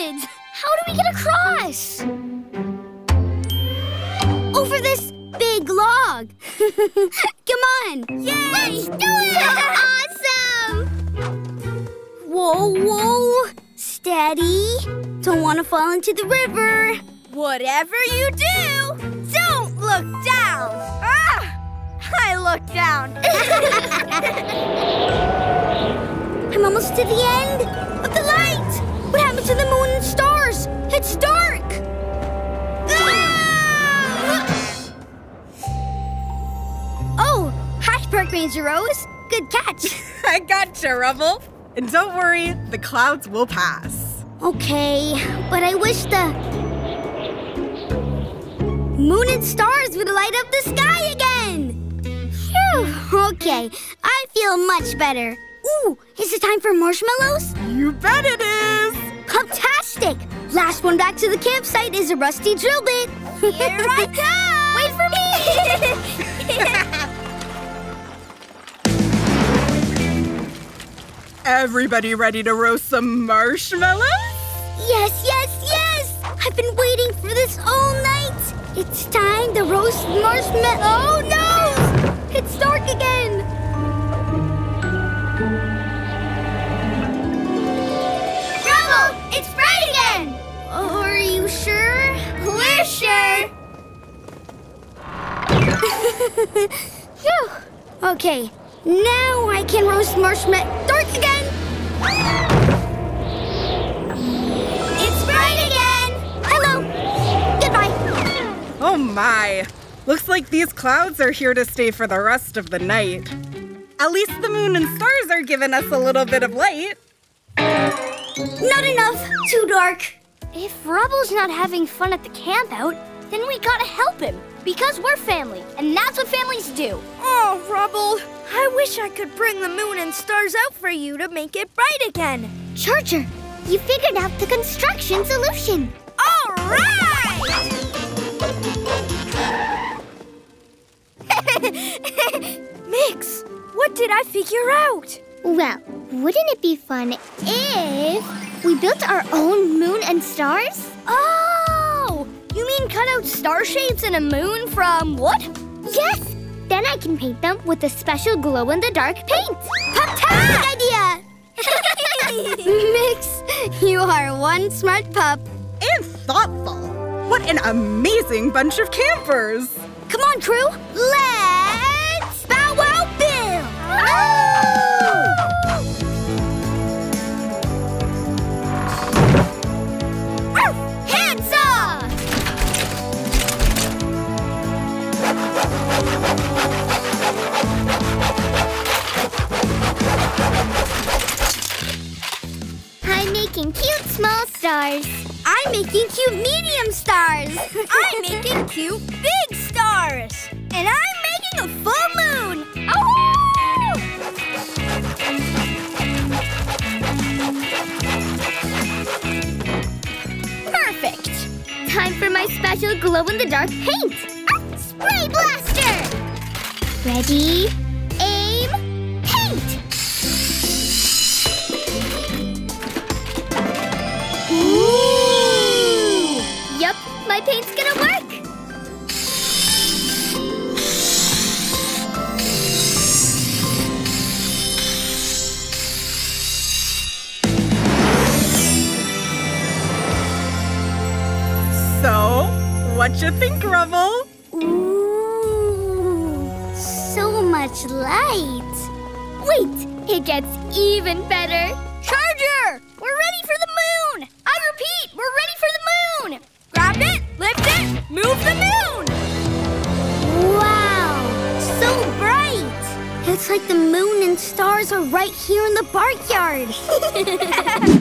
rapids! How do we get across? Over this big log! Come on! Yay! Let's do it! Awesome! Whoa, whoa! Steady! Don't want to fall into the river! Whatever you do, don't look down! Ah! I look down! I'm almost to the end of the light! What happened to the moon and stars? It's dark! Ah! Oh, hi, Park Ranger Rose. Good catch. I gotcha, Rubble. And don't worry, the clouds will pass. Okay, but I wish the moon and stars would light up the sky again. Phew, okay, I feel much better. Ooh, is it time for marshmallows? You bet it is! Fantastic! Last one back to the campsite is a rusty drill bit. Here I come! Wait for me! Everybody ready to roast some marshmallows? Yes, yes, yes! I've been waiting for this all night. It's time to roast marshmallows. Oh, no! It's dark again! It's bright again! Are you sure? We're sure! Phew! Okay, now I can roast marshmallow. Dark again! It's bright again! Hello! Goodbye! Oh my! Looks like these clouds are here to stay for the rest of the night. At least the moon and stars are giving us a little bit of light. Not enough. Too dark. If Rubble's not having fun at the campout, then we gotta help him. Because we're family, and that's what families do. Oh, Rubble. I wish I could bring the moon and stars out for you to make it bright again. Charger, you figured out the construction solution. All right! Mix, what did I figure out? Well, wouldn't it be fun if we built our own moon and stars? Oh! You mean cut out star shapes and a moon from wood? Yes! Then I can paint them with a special glow-in-the-dark paint. Fantastic idea! Mix, you are one smart pup. And thoughtful. What an amazing bunch of campers! Come on, crew. Let's bow wow build! Oh! I'm making cute small stars. I'm making cute medium stars. I'm making cute big stars. And I'm making a full moon. Oh! Perfect. Time for my special glow-in-the-dark paint. Spray blaster. Ready? Aim. Paint. Ooh! Yup, my paint's gonna work! So, what you think, Rubble? Ooh, so much light! Wait, it gets even better! Charger! We're ready for the moon! I repeat, we're ready for the moon! Grab it, lift it, move the moon! Wow, so bright! It's like the moon and stars are right here in the barnyard.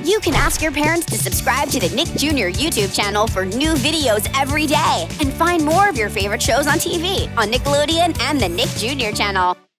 You can ask your parents to subscribe to the Nick Jr. YouTube channel for new videos every day. And find more of your favorite shows on TV on Nickelodeon and the Nick Jr. channel.